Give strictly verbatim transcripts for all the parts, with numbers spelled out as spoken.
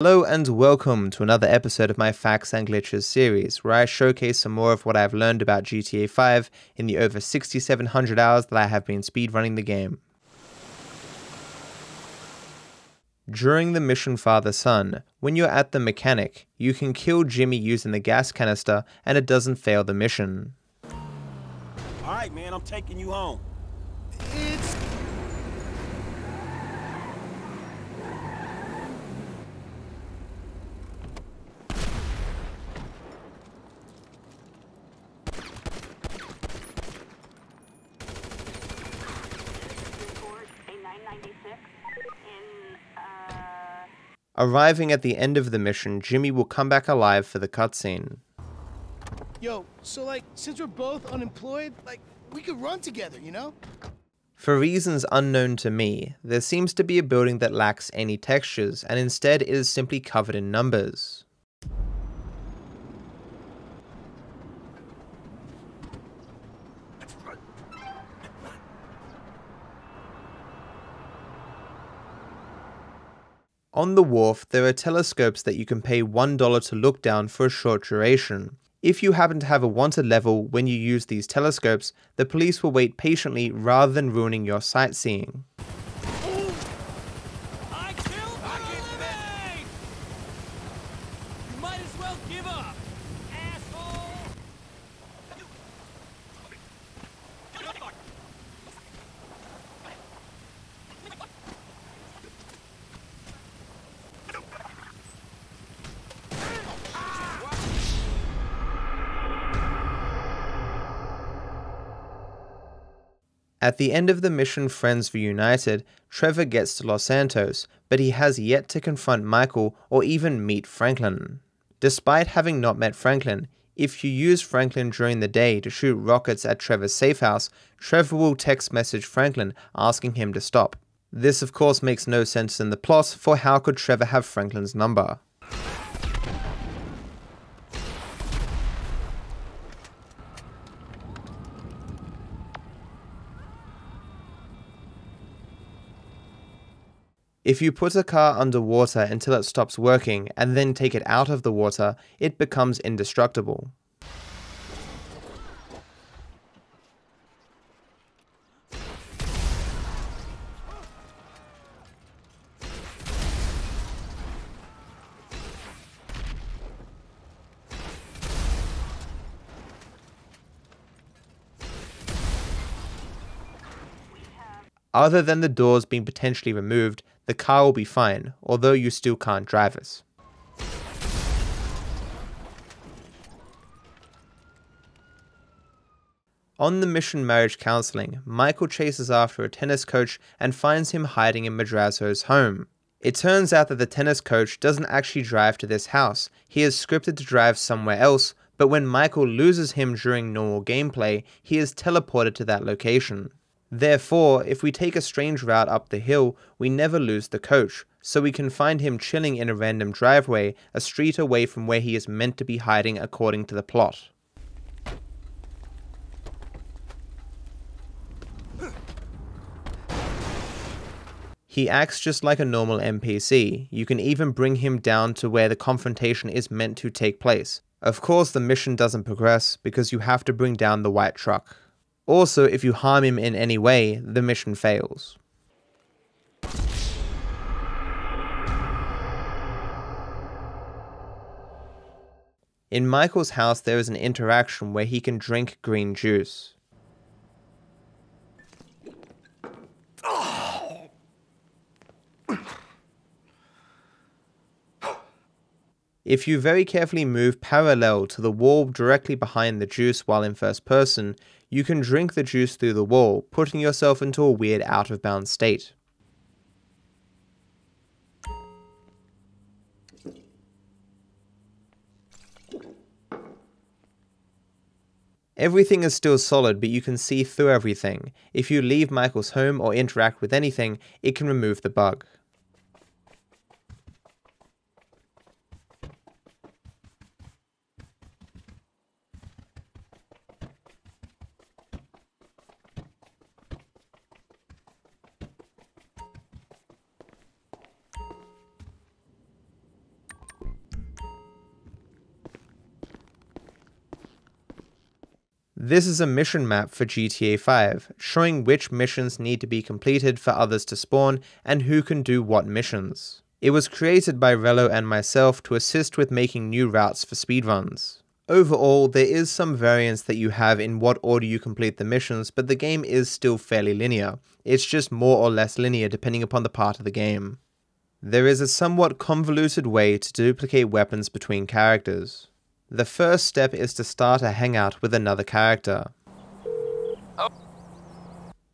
Hello and welcome to another episode of my Facts and Glitches series, where I showcase some more of what I've learned about G T A five in the over sixty-seven hundred hours that I have been speedrunning the game. During the mission Father Son, when you're at the mechanic, you can kill Jimmy using the gas canister and it doesn't fail the mission. Alright man, I'm taking you home. It's Arriving at the end of the mission, Jimmy will come back alive for the cutscene. Yo, so like, since we're both unemployed, like, we could run together, you know? For reasons unknown to me, there seems to be a building that lacks any textures, and instead it is simply covered in numbers. On the wharf, there are telescopes that you can pay one dollar to look down for a short duration. If you happen to have a wanted level when you use these telescopes, the police will wait patiently rather than ruining your sightseeing. Ooh. I killed I killed you might as well give up, asshole! At the end of the mission Friends Reunited, Trevor gets to Los Santos, but he has yet to confront Michael or even meet Franklin. Despite having not met Franklin, if you use Franklin during the day to shoot rockets at Trevor's safehouse, Trevor will text message Franklin asking him to stop. This of course makes no sense in the plot, for how could Trevor have Franklin's number? If you put a car underwater until it stops working and then take it out of the water, it becomes indestructible. Other than the doors being potentially removed, the car will be fine, although you still can't drive it. On the mission Marriage Counseling, Michael chases after a tennis coach and finds him hiding in Madrazo's home. It turns out that the tennis coach doesn't actually drive to this house, he is scripted to drive somewhere else, but when Michael loses him during normal gameplay, he is teleported to that location. Therefore, if we take a strange route up the hill, we never lose the coach, so we can find him chilling in a random driveway, a street away from where he is meant to be hiding according to the plot. He acts just like a normal N P C, you can even bring him down to where the confrontation is meant to take place. Of course the mission doesn't progress, because you have to bring down the white truck. Also, if you harm him in any way, the mission fails. In Michael's house, there is an interaction where he can drink green juice. If you very carefully move parallel to the wall directly behind the juice while in first person, you can drink the juice through the wall, putting yourself into a weird out-of-bounds state. Everything is still solid, but you can see through everything. If you leave Michael's home or interact with anything, it can remove the bug. This is a mission map for G T A five, showing which missions need to be completed for others to spawn and who can do what missions. It was created by Rello and myself to assist with making new routes for speedruns. Overall, there is some variance that you have in what order you complete the missions, but the game is still fairly linear. It's just more or less linear depending upon the part of the game. There is a somewhat convoluted way to duplicate weapons between characters. The first step is to start a hangout with another character. Oh.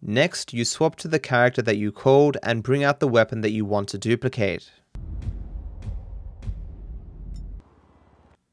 Next, you swap to the character that you called and bring out the weapon that you want to duplicate.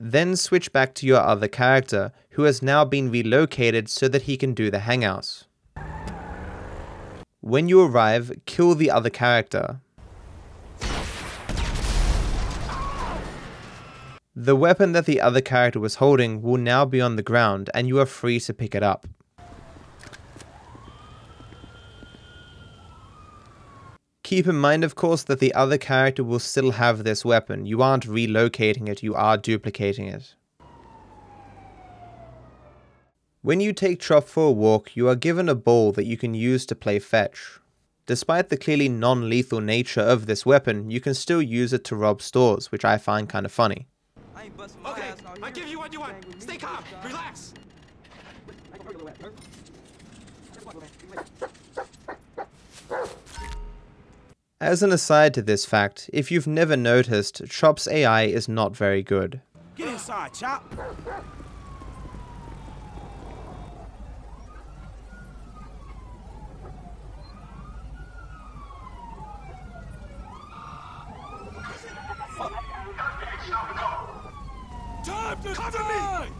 Then switch back to your other character, who has now been relocated so that he can do the hangouts. When you arrive, kill the other character. The weapon that the other character was holding will now be on the ground and you are free to pick it up. Keep in mind, of course, that the other character will still have this weapon. You aren't relocating it, you are duplicating it. When you take Chop for a walk, you are given a ball that you can use to play fetch. Despite the clearly non-lethal nature of this weapon, you can still use it to rob stores, which I find kind of funny. I ain't busting my okay, ass out here. I give you what you want. Stay calm, relax. As an aside to this fact, if you've never noticed, Chop's A I is not very good. Get inside, Chop! Cover me!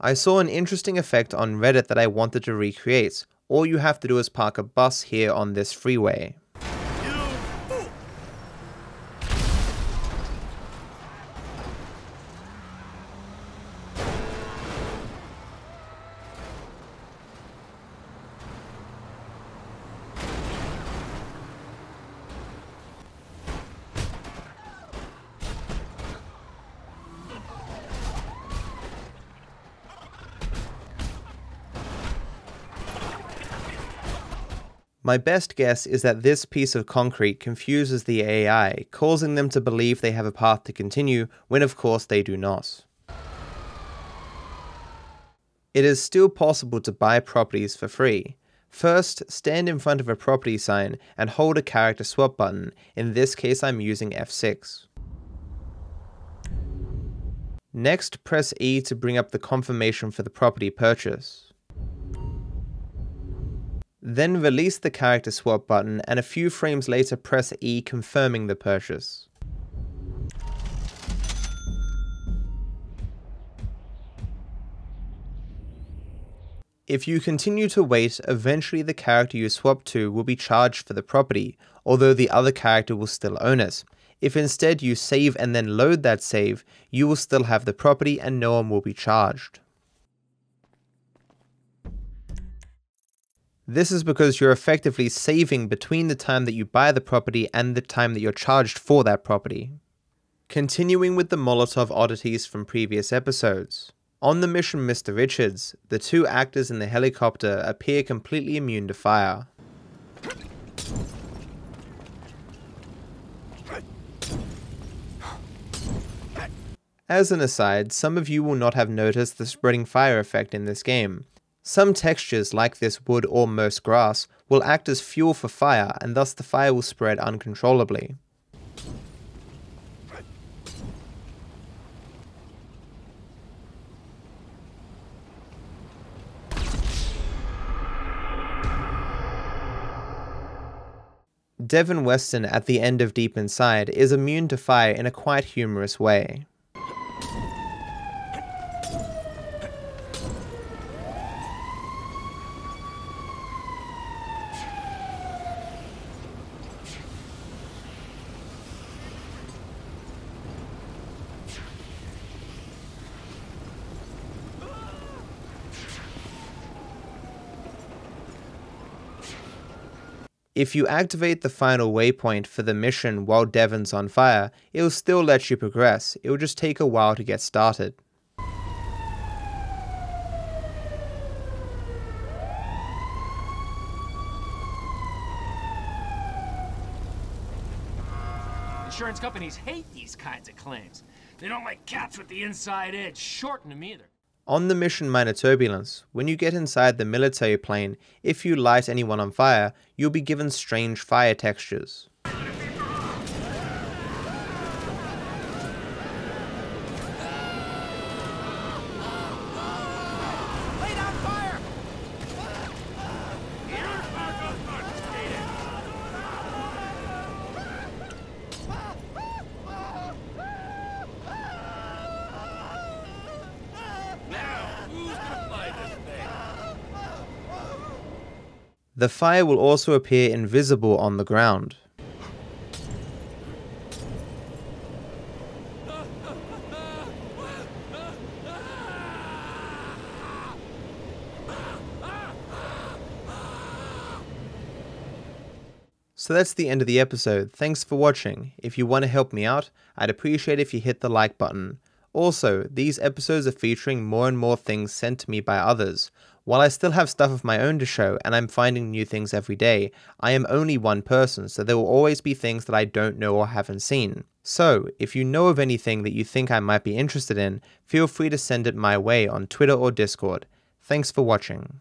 I saw an interesting effect on Reddit that I wanted to recreate. All you have to do is park a bus here on this freeway. My best guess is that this piece of concrete confuses the A I, causing them to believe they have a path to continue, when of course they do not. It is still possible to buy properties for free. First, stand in front of a property sign and hold a character swap button. In this case I'm using F six. Next, press E to bring up the confirmation for the property purchase. Then release the character swap button and a few frames later press E, confirming the purchase. If you continue to wait, eventually the character you swap to will be charged for the property, although the other character will still own it. If instead you save and then load that save, you will still have the property and no one will be charged. This is because you're effectively saving between the time that you buy the property and the time that you're charged for that property. Continuing with the Molotov oddities from previous episodes. On the mission Mister Richards, the two actors in the helicopter appear completely immune to fire. As an aside, some of you will not have noticed the spreading fire effect in this game. Some textures, like this wood or most grass, will act as fuel for fire, and thus the fire will spread uncontrollably. Devin Weston at the end of Deep Inside is immune to fire in a quite humorous way. If you activate the final waypoint for the mission while Devon's on fire, it'll still let you progress, it'll just take a while to get started. companies hate these kinds of claims. They don't like cats with the inside edge shorten them either. On the mission Minor Turbulence, when you get inside the military plane, if you light anyone on fire, you'll be given strange fire textures. The fire will also appear invisible on the ground. So that's the end of the episode. Thanks for watching. If you want to help me out, I'd appreciate if you hit the like button. Also, these episodes are featuring more and more things sent to me by others. While I still have stuff of my own to show and I'm finding new things every day, I am only one person, so there will always be things that I don't know or haven't seen. So, if you know of anything that you think I might be interested in, feel free to send it my way on Twitter or Discord. Thanks for watching.